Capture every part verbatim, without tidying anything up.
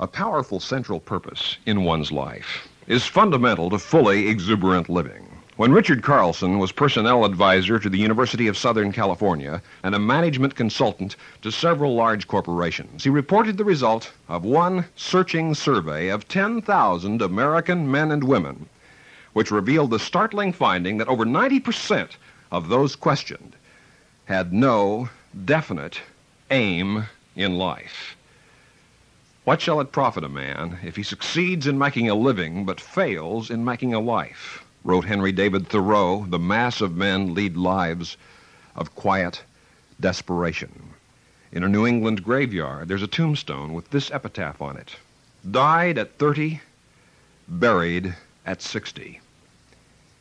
A powerful central purpose in one's life is fundamental to fully exuberant living. When Richard Carlson was personnel advisor to the University of Southern California and a management consultant to several large corporations, he reported the result of one searching survey of ten thousand American men and women, which revealed the startling finding that over ninety percent of those questioned had no definite aim in life. What shall it profit a man if he succeeds in making a living but fails in making a life? Wrote Henry David Thoreau, the mass of men lead lives of quiet desperation. In a New England graveyard, there's a tombstone with this epitaph on it: died at thirty, buried at sixty.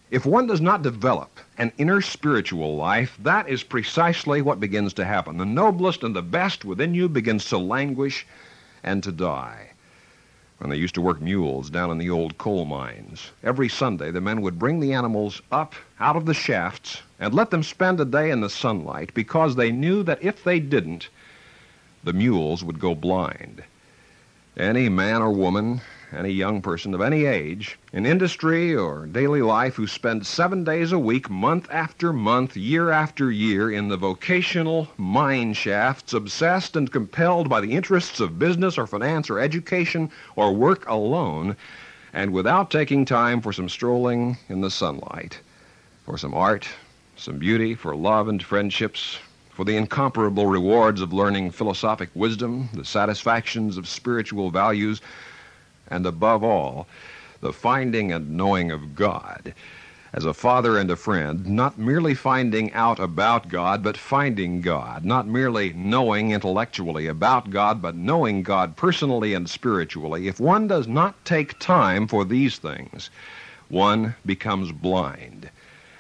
If one does not develop an inner spiritual life, that is precisely what begins to happen. The noblest and the best within you begins to languish and to die. When they used to work mules down in the old coal mines, every Sunday the men would bring the animals up out of the shafts and let them spend a day in the sunlight, because they knew that if they didn't, the mules would go blind. Any man or woman, any young person of any age, in industry or daily life, who spends seven days a week, month after month, year after year, in the vocational mine shafts, obsessed and compelled by the interests of business or finance or education or work alone, and without taking time for some strolling in the sunlight, for some art, some beauty, for love and friendships, for the incomparable rewards of learning philosophic wisdom, the satisfactions of spiritual values, and above all, the finding and knowing of God. As a father and a friend, not merely finding out about God, but finding God. Not merely knowing intellectually about God, but knowing God personally and spiritually. If one does not take time for these things, one becomes blind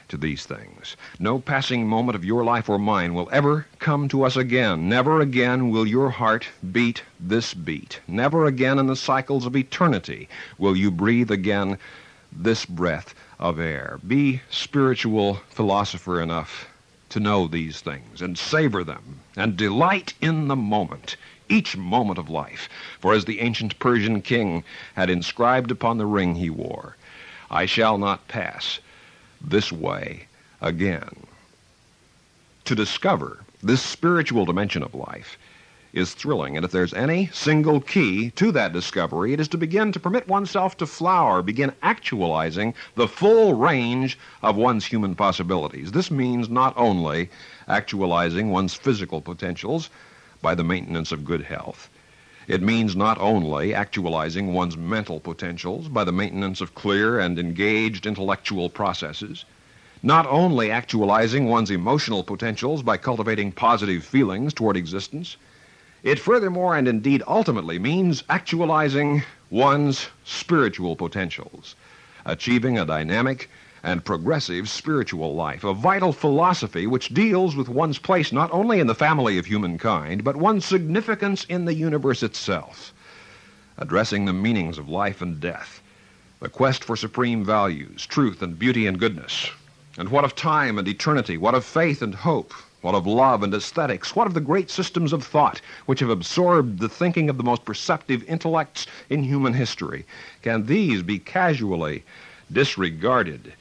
to these things. No passing moment of your life or mine will ever come to us again. Never again will your heart beat this beat. Never again in the cycles of eternity will you breathe again this breath of air. Be spiritual philosopher enough to know these things and savor them and delight in the moment, each moment of life. For as the ancient Persian king had inscribed upon the ring he wore, "I shall not pass this way again." To discover this spiritual dimension of life is thrilling, and if there's any single key to that discovery, it is to begin to permit oneself to flower, begin actualizing the full range of one's human possibilities. This means not only actualizing one's physical potentials by the maintenance of good health. It means not only actualizing one's mental potentials by the maintenance of clear and engaged intellectual processes, not only actualizing one's emotional potentials by cultivating positive feelings toward existence, it furthermore and indeed ultimately means actualizing one's spiritual potentials, achieving a dynamic and progressive spiritual life, a vital philosophy which deals with one's place not only in the family of humankind, but one's significance in the universe itself, addressing the meanings of life and death, the quest for supreme values, truth and beauty and goodness. And what of time and eternity? What of faith and hope? What of love and aesthetics? What of the great systems of thought which have absorbed the thinking of the most perceptive intellects in human history? Can these be casually disregarded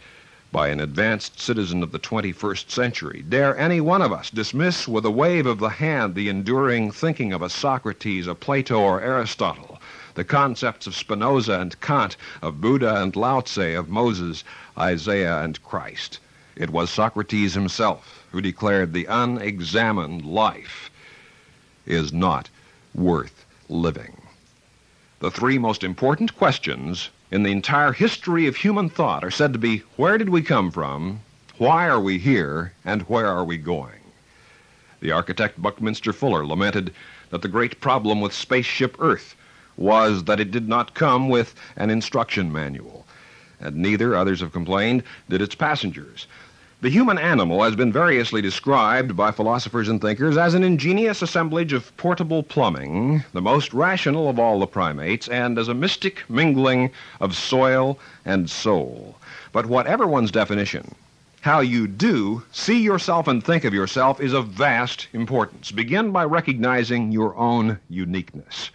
by an advanced citizen of the twenty-first century? Dare any one of us dismiss with a wave of the hand the enduring thinking of a Socrates, a Plato, or Aristotle, the concepts of Spinoza and Kant, of Buddha and Lao Tse, of Moses, Isaiah, and Christ? It was Socrates himself who declared the unexamined life is not worth living. The three most important questions in the entire history of human thought are said to be: where did we come from, why are we here, and where are we going? The architect Buckminster Fuller lamented that the great problem with spaceship Earth was that it did not come with an instruction manual, and neither, others have complained, did its passengers. The human animal has been variously described by philosophers and thinkers as an ingenious assemblage of portable plumbing, the most rational of all the primates, and as a mystic mingling of soil and soul. But whatever one's definition, how you do see yourself and think of yourself is of vast importance. Begin by recognizing your own uniqueness.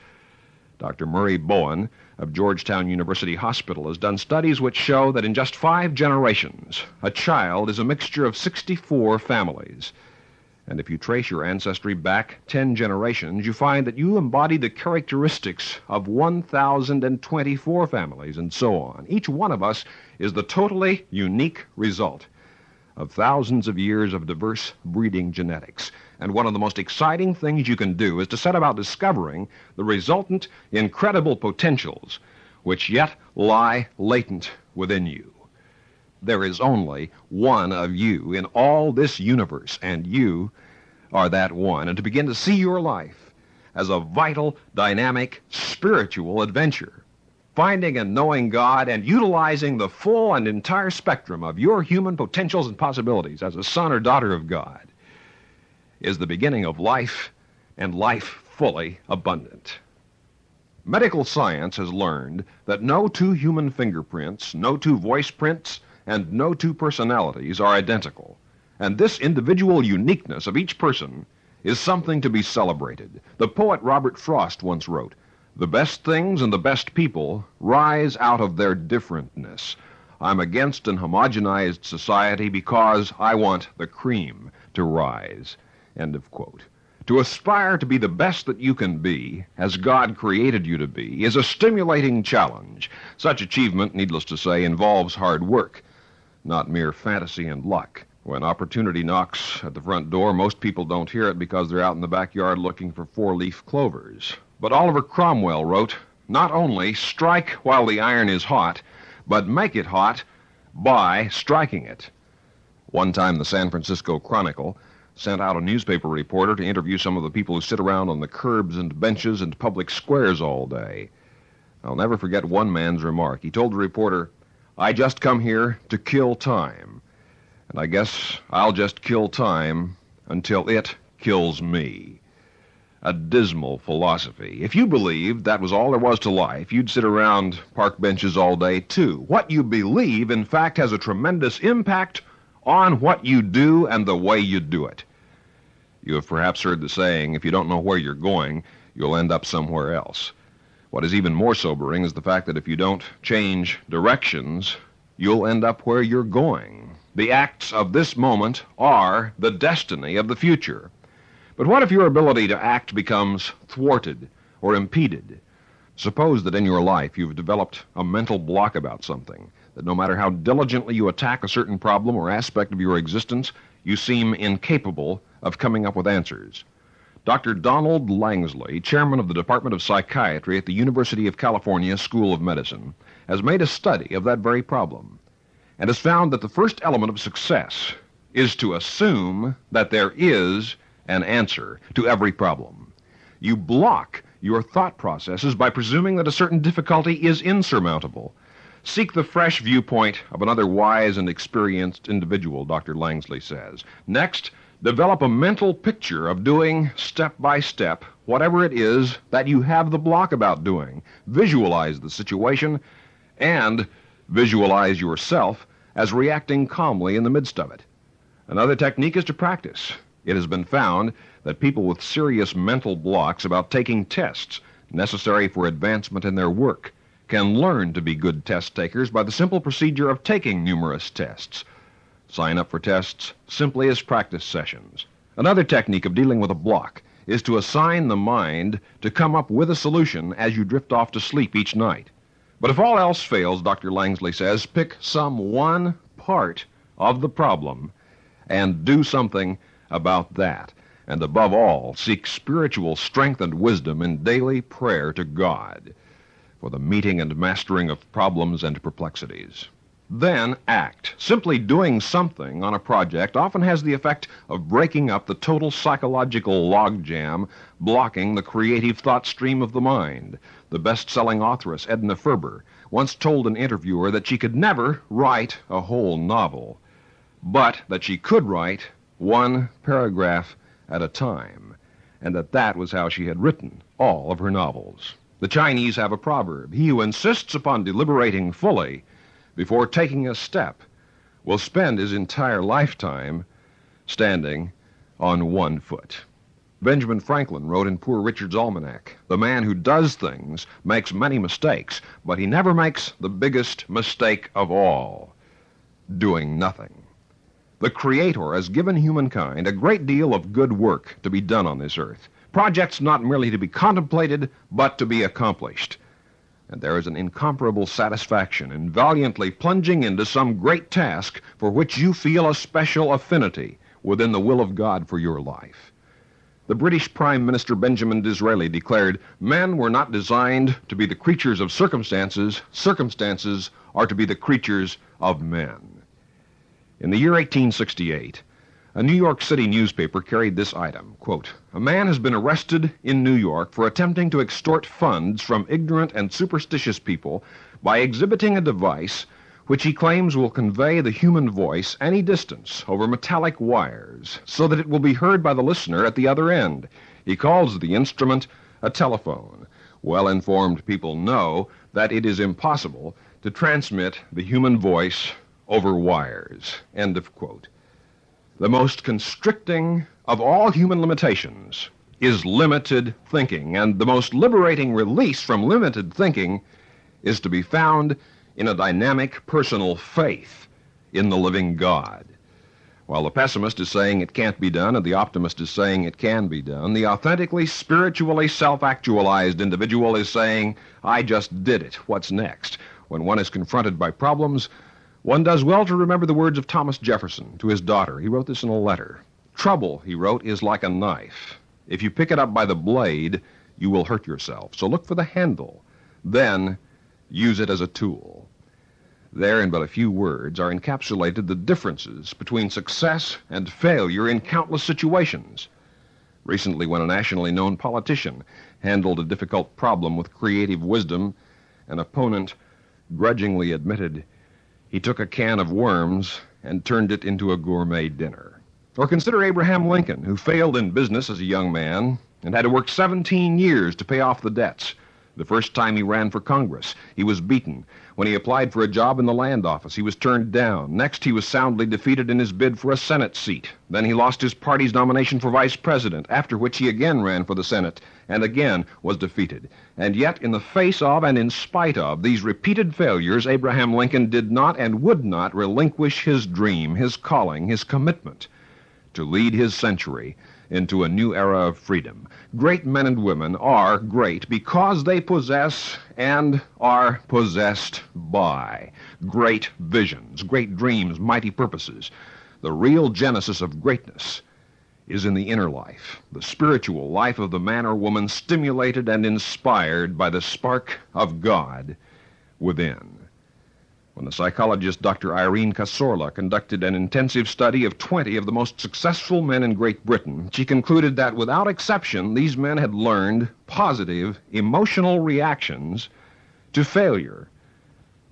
Doctor Murray Bowen of Georgetown University Hospital has done studies which show that in just five generations, a child is a mixture of sixty-four families. And if you trace your ancestry back ten generations, you find that you embody the characteristics of one thousand twenty-four families, and so on. Each one of us is the totally unique result of thousands of years of diverse breeding genetics. And one of the most exciting things you can do is to set about discovering the resultant incredible potentials which yet lie latent within you. There is only one of you in all this universe, and you are that one. And to begin to see your life as a vital, dynamic, spiritual adventure, finding and knowing God and utilizing the full and entire spectrum of your human potentials and possibilities as a son or daughter of God, is the beginning of life, and life fully abundant. Medical science has learned that no two human fingerprints, no two voice prints, and no two personalities are identical. And this individual uniqueness of each person is something to be celebrated. The poet Robert Frost once wrote, "The best things and the best people rise out of their differentness. I'm against an homogenized society because I want the cream to rise." End of quote. To aspire to be the best that you can be, as God created you to be, is a stimulating challenge. Such achievement, needless to say, involves hard work, not mere fantasy and luck. When opportunity knocks at the front door, most people don't hear it because they're out in the backyard looking for four-leaf clovers. But Oliver Cromwell wrote, "Not only strike while the iron is hot, but make it hot by striking it." One time the San Francisco Chronicle sent out a newspaper reporter to interview some of the people who sit around on the curbs and benches and public squares all day. I'll never forget one man's remark. He told the reporter, "I just come here to kill time, and I guess I'll just kill time until it kills me." A dismal philosophy. If you believed that was all there was to life, you'd sit around park benches all day, too. What you believe, in fact, has a tremendous impact on what you do and the way you do it. You have perhaps heard the saying, if you don't know where you're going, you'll end up somewhere else. What is even more sobering is the fact that if you don't change directions, you'll end up where you're going. The acts of this moment are the destiny of the future. But what if your ability to act becomes thwarted or impeded? Suppose that in your life you've developed a mental block about something, that no matter how diligently you attack a certain problem or aspect of your existence, you seem incapable of coming up with answers. Doctor Donald Langsley, chairman of the Department of Psychiatry at the University of California School of Medicine, has made a study of that very problem and has found that the first element of success is to assume that there is an answer to every problem. You block your thought processes by presuming that a certain difficulty is insurmountable. Seek the fresh viewpoint of another wise and experienced individual, Doctor Langsley says. Next, develop a mental picture of doing step by step whatever it is that you have the block about doing. Visualize the situation and visualize yourself as reacting calmly in the midst of it. Another technique is to practice. It has been found that people with serious mental blocks about taking tests necessary for advancement in their work can learn to be good test takers by the simple procedure of taking numerous tests. Sign up for tests simply as practice sessions. Another technique of dealing with a block is to assign the mind to come up with a solution as you drift off to sleep each night. But if all else fails, Doctor Langsley says, pick some one part of the problem and do something about that, and above all, seek spiritual strength and wisdom in daily prayer to God for the meeting and mastering of problems and perplexities. Then act. Simply doing something on a project often has the effect of breaking up the total psychological logjam, blocking the creative thought stream of the mind. The best-selling authoress Edna Ferber once told an interviewer that she could never write a whole novel, but that she could write one paragraph at a time, and that that was how she had written all of her novels. The Chinese have a proverb, "He who insists upon deliberating fully before taking a step will spend his entire lifetime standing on one foot." Benjamin Franklin wrote in Poor Richard's Almanac, "The man who does things makes many mistakes, but he never makes the biggest mistake of all, doing nothing." The Creator has given humankind a great deal of good work to be done on this earth, projects not merely to be contemplated, but to be accomplished. And there is an incomparable satisfaction in valiantly plunging into some great task for which you feel a special affinity within the will of God for your life. The British Prime Minister Benjamin Disraeli declared, "Men were not designed to be the creatures of circumstances. Circumstances are to be the creatures of men." In the year eighteen sixty-eight, a New York City newspaper carried this item, quote, "A man has been arrested in New York for attempting to extort funds from ignorant and superstitious people by exhibiting a device which he claims will convey the human voice any distance over metallic wires so that it will be heard by the listener at the other end. He calls the instrument a telephone. Well-informed people know that it is impossible to transmit the human voice over wires." End of quote. The most constricting of all human limitations is limited thinking, and the most liberating release from limited thinking is to be found in a dynamic personal faith in the living God. While the pessimist is saying it can't be done and the optimist is saying it can be done, the authentically, spiritually self-actualized individual is saying, "I just did it. What's next?" When one is confronted by problems, one does well to remember the words of Thomas Jefferson to his daughter. He wrote this in a letter. "Trouble," he wrote, "is like a knife. If you pick it up by the blade, you will hurt yourself. So look for the handle. Then use it as a tool." There, in but a few words, are encapsulated the differences between success and failure in countless situations. Recently, when a nationally known politician handled a difficult problem with creative wisdom, an opponent grudgingly admitted he took a can of worms and turned it into a gourmet dinner. Or consider Abraham Lincoln, who failed in business as a young man and had to work seventeen years to pay off the debts. The first time he ran for Congress, he was beaten. When he applied for a job in the land office, he was turned down. Next, he was soundly defeated in his bid for a Senate seat. Then he lost his party's nomination for vice president, after which he again ran for the Senate and again was defeated. And yet, in the face of and in spite of these repeated failures, Abraham Lincoln did not and would not relinquish his dream, his calling, his commitment to lead his century into a new era of freedom. Great men and women are great because they possess and are possessed by great visions, great dreams, mighty purposes. The real genesis of greatness is in the inner life, the spiritual life of the man or woman stimulated and inspired by the spark of God within. When the psychologist Doctor Irene Casorla conducted an intensive study of twenty of the most successful men in Great Britain, she concluded that without exception, these men had learned positive emotional reactions to failure.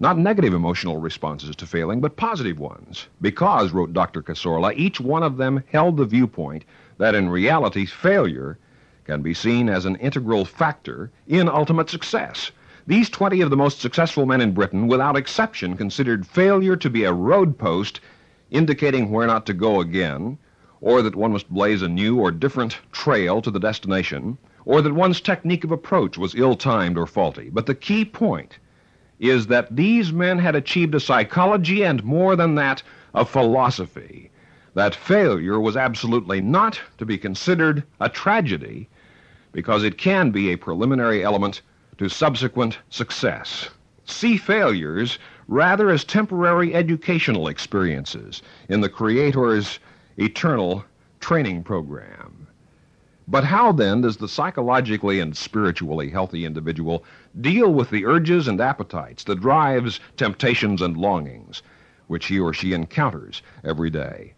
Not negative emotional responses to failing, but positive ones. Because, wrote Doctor Casorla, each one of them held the viewpoint that in reality, failure can be seen as an integral factor in ultimate success. These twenty of the most successful men in Britain, without exception, considered failure to be a road post indicating where not to go again, or that one must blaze a new or different trail to the destination, or that one's technique of approach was ill-timed or faulty. But the key point is that these men had achieved a psychology and more than that, a philosophy, that failure was absolutely not to be considered a tragedy because it can be a preliminary element to subsequent success. See failures rather as temporary educational experiences in the Creator's eternal training program. But how then does the psychologically and spiritually healthy individual deal with the urges and appetites, the drives, temptations, and longings which he or she encounters every day?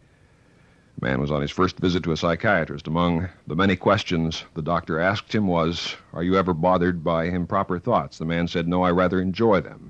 The man was on his first visit to a psychiatrist. Among the many questions the doctor asked him was, "Are you ever bothered by improper thoughts?" The man said, "No, I rather enjoy them."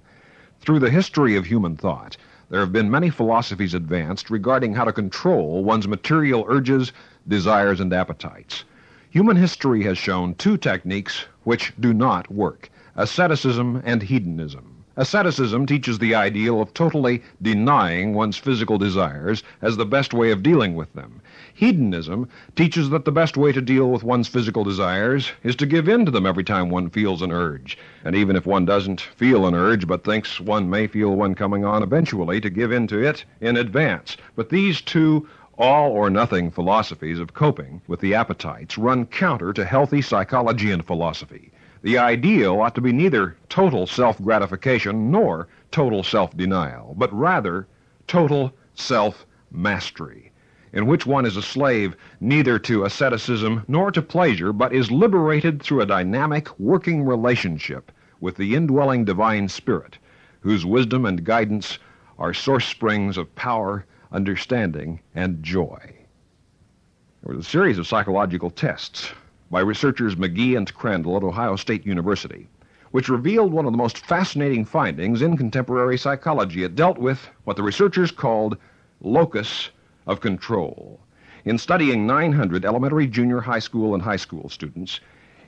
Through the history of human thought, there have been many philosophies advanced regarding how to control one's material urges, desires, and appetites. Human history has shown two techniques which do not work: asceticism and hedonism. Asceticism teaches the ideal of totally denying one's physical desires as the best way of dealing with them. Hedonism teaches that the best way to deal with one's physical desires is to give in to them every time one feels an urge. And even if one doesn't feel an urge but thinks one may feel one coming on eventually, to give in to it in advance. But these two all-or-nothing philosophies of coping with the appetites run counter to healthy psychology and philosophy. The ideal ought to be neither total self-gratification nor total self-denial, but rather total self-mastery, in which one is a slave neither to asceticism nor to pleasure, but is liberated through a dynamic working relationship with the indwelling divine spirit, whose wisdom and guidance are source springs of power, understanding, and joy. There was a series of psychological tests by researchers McGee and Crandall at Ohio State University, which revealed one of the most fascinating findings in contemporary psychology. It dealt with what the researchers called locus of control. In studying nine hundred elementary, junior high school, and high school students,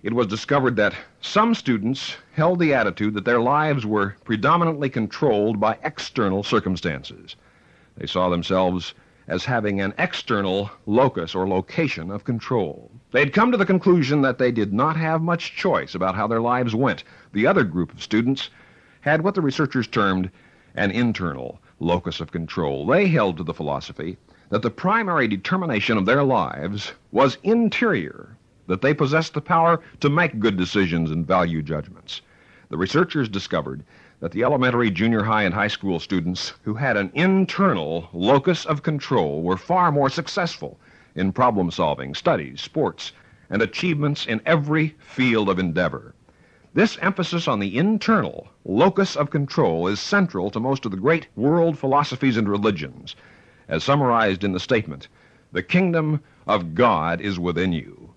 it was discovered that some students held the attitude that their lives were predominantly controlled by external circumstances. They saw themselves as having an external locus or location of control. They'd come to the conclusion that they did not have much choice about how their lives went. The other group of students had what the researchers termed an internal locus of control. They held to the philosophy that the primary determination of their lives was interior, that they possessed the power to make good decisions and value judgments. The researchers discovered that the elementary, junior high, and high school students who had an internal locus of control were far more successful in problem-solving, studies, sports, and achievements in every field of endeavor. This emphasis on the internal locus of control is central to most of the great world philosophies and religions, as summarized in the statement, "The kingdom of God is within you."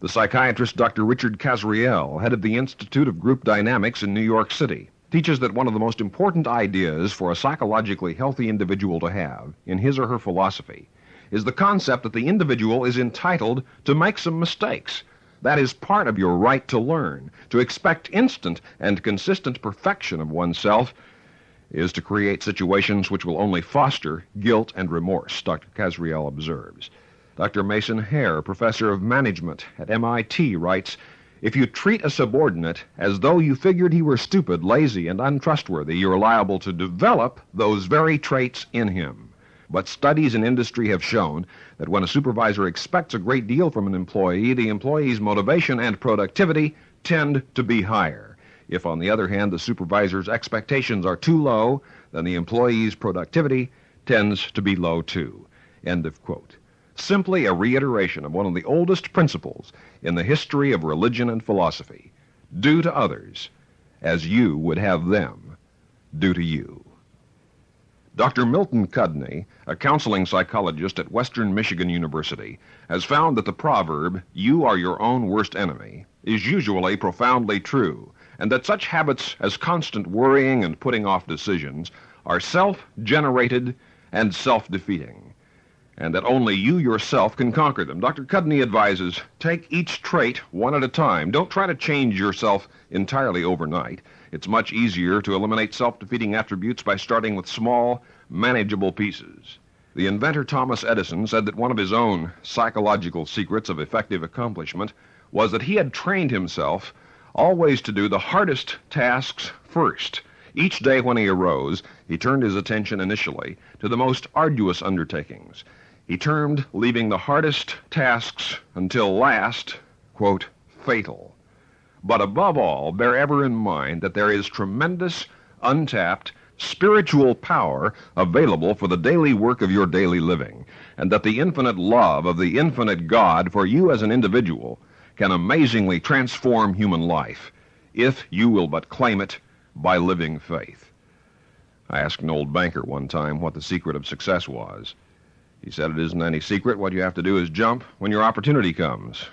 The psychiatrist Doctor Richard Casriel, head of the Institute of Group Dynamics in New York City, teaches that one of the most important ideas for a psychologically healthy individual to have in his or her philosophy is the concept that the individual is entitled to make some mistakes. That is part of your right to learn. To expect instant and consistent perfection of oneself is to create situations which will only foster guilt and remorse, Doctor Casriel observes. Doctor Mason Hare, professor of management at M I T, writes, "If you treat a subordinate as though you figured he were stupid, lazy, and untrustworthy, you're liable to develop those very traits in him. But studies in industry have shown that when a supervisor expects a great deal from an employee, the employee's motivation and productivity tend to be higher. If, on the other hand, the supervisor's expectations are too low, then the employee's productivity tends to be low too." End of quote. Simply a reiteration of one of the oldest principles in the history of religion and philosophy. Do to others as you would have them do to you. Doctor Milton Cudney, a counseling psychologist at Western Michigan University, has found that the proverb, "You are your own worst enemy," is usually profoundly true, and that such habits as constant worrying and putting off decisions are self-generated and self-defeating, and that only you yourself can conquer them. Doctor Cudney advises, take each trait one at a time. Don't try to change yourself entirely overnight. It's much easier to eliminate self-defeating attributes by starting with small, manageable pieces. The inventor Thomas Edison said that one of his own psychological secrets of effective accomplishment was that he had trained himself always to do the hardest tasks first. Each day when he arose, he turned his attention initially to the most arduous undertakings. He termed leaving the hardest tasks until last, quote, fatal. But above all, bear ever in mind that there is tremendous, untapped, spiritual power available for the daily work of your daily living, and that the infinite love of the infinite God for you as an individual can amazingly transform human life, if you will but claim it by living faith. I asked an old banker one time what the secret of success was. He said, "It isn't any secret. What you have to do is jump when your opportunity comes."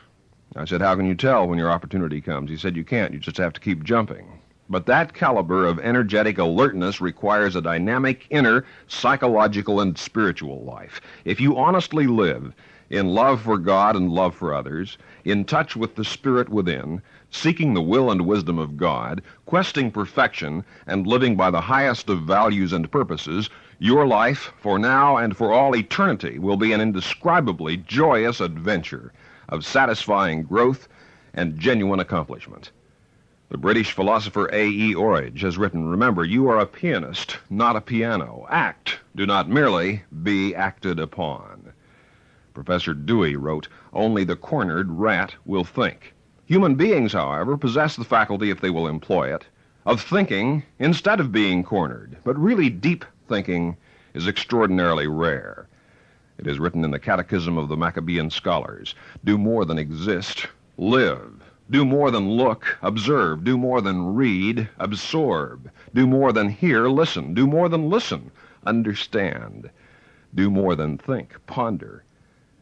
I said, "How can you tell when your opportunity comes?" He said, "You can't. You just have to keep jumping." But that caliber of energetic alertness requires a dynamic inner psychological and spiritual life. If you honestly live in love for God and love for others, in touch with the spirit within, seeking the will and wisdom of God, questing perfection, and living by the highest of values and purposes, your life, for now and for all eternity, will be an indescribably joyous adventure of satisfying growth and genuine accomplishment. The British philosopher A. E. Oridge has written, remember, you are a pianist, not a piano. Act, do not merely be acted upon. Professor Dewey wrote, only the cornered rat will think. Human beings, however, possess the faculty, if they will employ it, of thinking instead of being cornered. But really deep thinking is extraordinarily rare. It is written in the Catechism of the Maccabean Scholars, do more than exist, live. Do more than look, observe. Do more than read, absorb. Do more than hear, listen. Do more than listen, understand. Do more than think, ponder.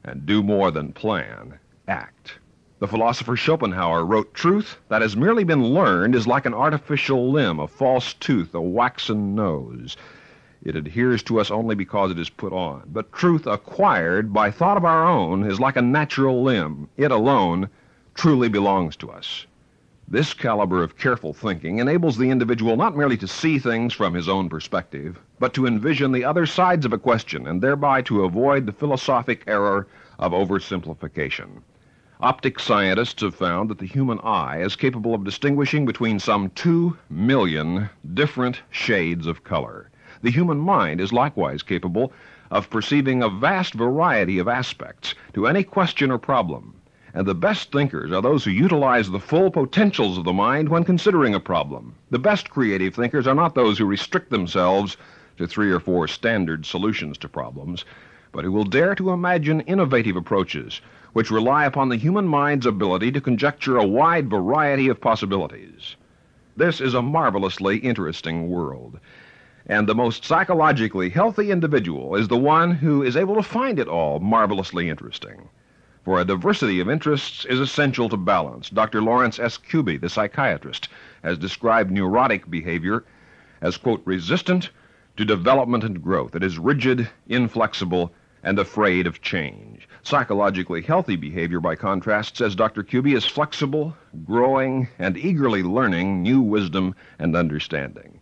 And do more than plan, act. The philosopher Schopenhauer wrote, truth that has merely been learned is like an artificial limb, a false tooth, a waxen nose. It adheres to us only because it is put on. But truth acquired by thought of our own is like a natural limb. It alone truly belongs to us. This caliber of careful thinking enables the individual not merely to see things from his own perspective, but to envision the other sides of a question and thereby to avoid the philosophic error of oversimplification. Optic scientists have found that the human eye is capable of distinguishing between some two million different shades of color. The human mind is likewise capable of perceiving a vast variety of aspects to any question or problem. And the best thinkers are those who utilize the full potentials of the mind when considering a problem. The best creative thinkers are not those who restrict themselves to three or four standard solutions to problems, but who will dare to imagine innovative approaches which rely upon the human mind's ability to conjecture a wide variety of possibilities. This is a marvelously interesting world, and the most psychologically healthy individual is the one who is able to find it all marvelously interesting. For a diversity of interests is essential to balance. Doctor Lawrence S. Kubie, the psychiatrist, has described neurotic behavior as, quote, resistant to development and growth. It is rigid, inflexible, and afraid of change. Psychologically healthy behavior, by contrast, says Doctor Kubie, is flexible, growing, and eagerly learning new wisdom and understanding.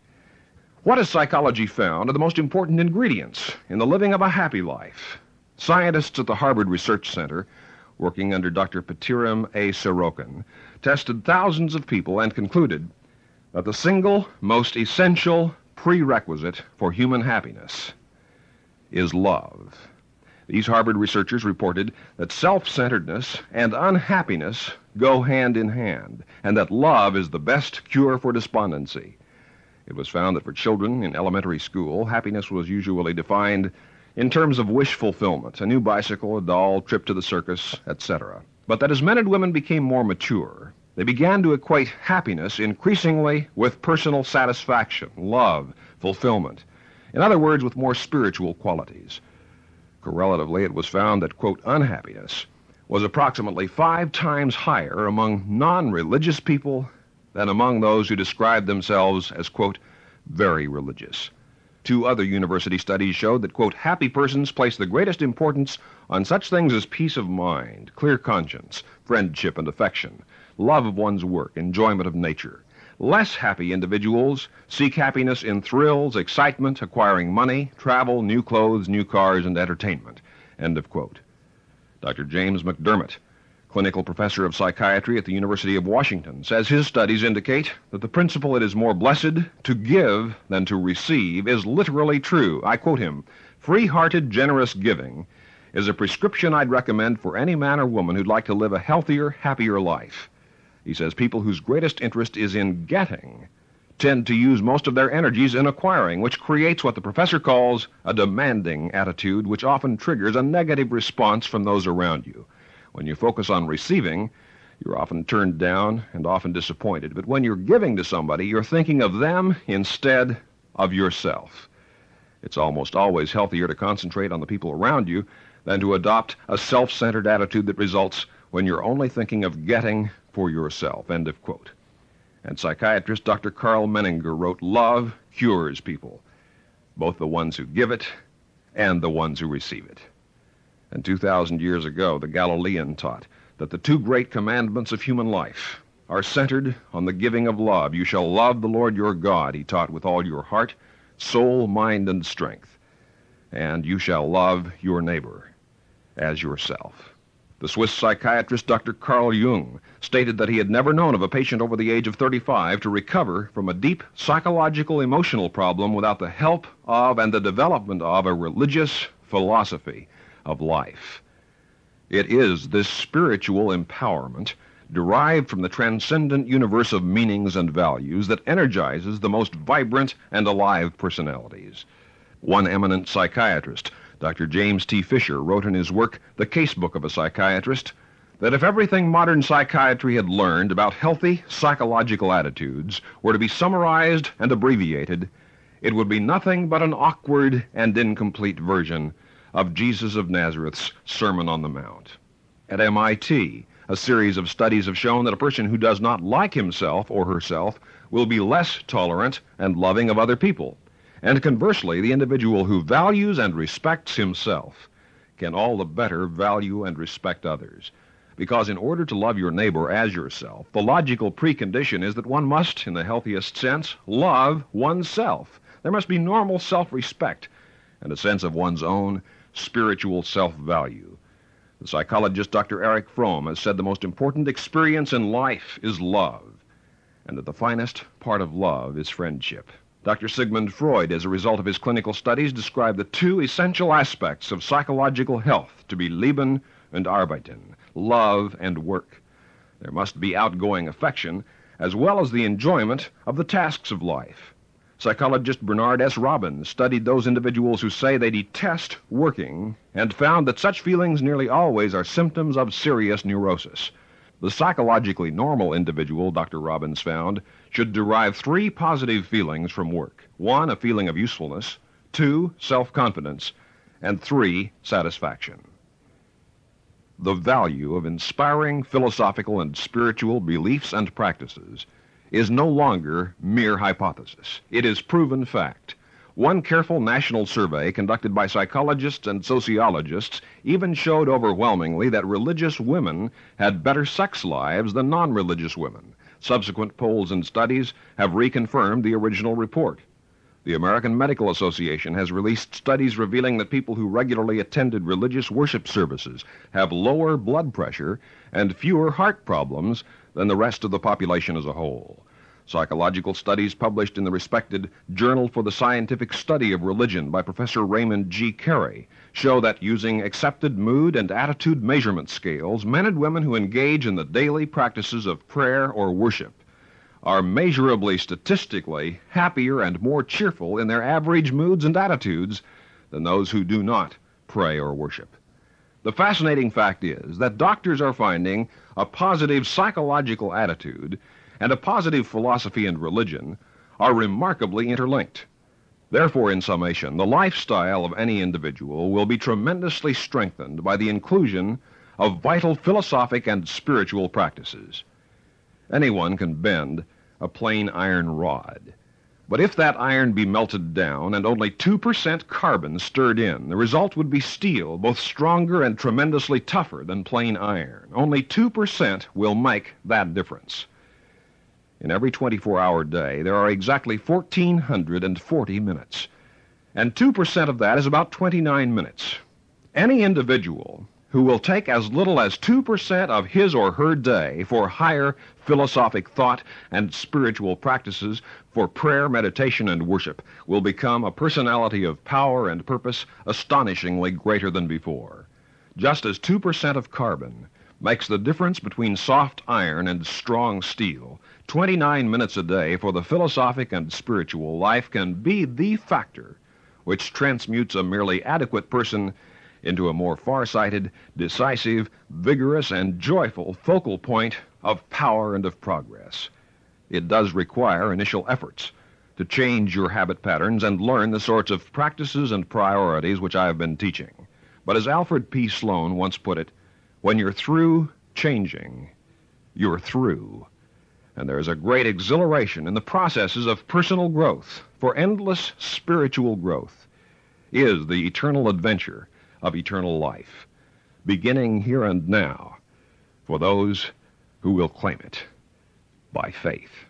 What has psychology found are the most important ingredients in the living of a happy life? Scientists at the Harvard Research Center, working under Doctor Pitirim A. Sorokin, tested thousands of people and concluded that the single most essential prerequisite for human happiness is love. These Harvard researchers reported that self-centeredness and unhappiness go hand in hand, and that love is the best cure for despondency. It was found that for children in elementary school, happiness was usually defined in terms of wish fulfillment, a new bicycle, a doll, trip to the circus, et cetera. But that as men and women became more mature, they began to equate happiness increasingly with personal satisfaction, love, fulfillment. In other words, with more spiritual qualities. Correlatively, it was found that, quote, unhappiness was approximately five times higher among non-religious people than among those who described themselves as, quote, very religious. Two other university studies showed that, quote, happy persons place the greatest importance on such things as peace of mind, clear conscience, friendship and affection, love of one's work, enjoyment of nature. Less happy individuals seek happiness in thrills, excitement, acquiring money, travel, new clothes, new cars, and entertainment, end of quote. Doctor James McDermott, clinical professor of psychiatry at the University of Washington, says his studies indicate that the principle it is more blessed to give than to receive is literally true. I quote him, free-hearted, generous giving is a prescription I'd recommend for any man or woman who'd like to live a healthier, happier life. He says people whose greatest interest is in getting tend to use most of their energies in acquiring, which creates what the professor calls a demanding attitude, which often triggers a negative response from those around you. When you focus on receiving, you're often turned down and often disappointed. But when you're giving to somebody, you're thinking of them instead of yourself. It's almost always healthier to concentrate on the people around you than to adopt a self-centered attitude that results when you're only thinking of getting for yourself, end of quote. and psychiatrist Doctor Carl Menninger wrote, "Love cures people, both the ones who give it and the ones who receive it." And two thousand years ago, the Galilean taught that the two great commandments of human life are centered on the giving of love. You shall love the Lord your God, he taught, with all your heart, soul, mind, and strength. And you shall love your neighbor as yourself. The Swiss psychiatrist Doctor Carl Jung stated that he had never known of a patient over the age of thirty-five to recover from a deep psychological emotional problem without the help of and the development of a religious philosophy of life. It is this spiritual empowerment derived from the transcendent universe of meanings and values that energizes the most vibrant and alive personalities. One eminent psychiatrist, Doctor James T. Fisher, wrote in his work, The Casebook of a Psychiatrist, that if everything modern psychiatry had learned about healthy psychological attitudes were to be summarized and abbreviated, it would be nothing but an awkward and incomplete version of Jesus of Nazareth's Sermon on the Mount. At M I T, a series of studies have shown that a person who does not like himself or herself will be less tolerant and loving of other people. And conversely, the individual who values and respects himself can all the better value and respect others. Because in order to love your neighbor as yourself, the logical precondition is that one must, in the healthiest sense, love oneself. There must be normal self-respect and a sense of one's own spiritual self-value. The psychologist Doctor Eric Fromm has said the most important experience in life is love, and that the finest part of love is friendship. Doctor Sigmund Freud, as a result of his clinical studies, described the two essential aspects of psychological health to be Leben and Arbeiten, love and work. There must be outgoing affection as well as the enjoyment of the tasks of life. Psychologist Bernard S. Robbins studied those individuals who say they detest working and found that such feelings nearly always are symptoms of serious neurosis. The psychologically normal individual, Doctor Robbins found, should derive three positive feelings from work. One, a feeling of usefulness. Two, self-confidence. And three, satisfaction. The value of inspiring philosophical and spiritual beliefs and practices is no longer mere hypothesis. It is proven fact. One careful national survey conducted by psychologists and sociologists even showed overwhelmingly that religious women had better sex lives than non-religious women. Subsequent polls and studies have reconfirmed the original report. The American Medical Association has released studies revealing that people who regularly attended religious worship services have lower blood pressure and fewer heart problems than the rest of the population as a whole. Psychological studies published in the respected Journal for the Scientific Study of Religion by Professor Raymond G. Carey show that using accepted mood and attitude measurement scales, men and women who engage in the daily practices of prayer or worship are measurably statistically happier and more cheerful in their average moods and attitudes than those who do not pray or worship. The fascinating fact is that doctors are finding a positive psychological attitude and a positive philosophy and religion are remarkably interlinked. Therefore, in summation, the lifestyle of any individual will be tremendously strengthened by the inclusion of vital philosophic and spiritual practices. Anyone can bend a plain iron rod, but if that iron be melted down and only two percent carbon stirred in, the result would be steel, both stronger and tremendously tougher than plain iron. Only two percent will make that difference. In every twenty-four hour day, there are exactly one thousand four hundred forty minutes, and two percent of that is about twenty-nine minutes. Any individual who will take as little as two percent of his or her day for higher philosophic thought and spiritual practices, for prayer, meditation, and worship, will become a personality of power and purpose astonishingly greater than before. Just as two percent of carbon makes the difference between soft iron and strong steel, twenty-nine minutes a day for the philosophic and spiritual life can be the factor which transmutes a merely adequate person into a more far-sighted, decisive, vigorous, and joyful focal point of power and of progress. It does require initial efforts to change your habit patterns and learn the sorts of practices and priorities which I have been teaching. But as Alfred P. Sloan once put it, when you're through changing, you're through. and there is a great exhilaration in the processes of personal growth, for endless spiritual growth is the eternal adventure of eternal life, beginning here and now for those who will claim it by faith.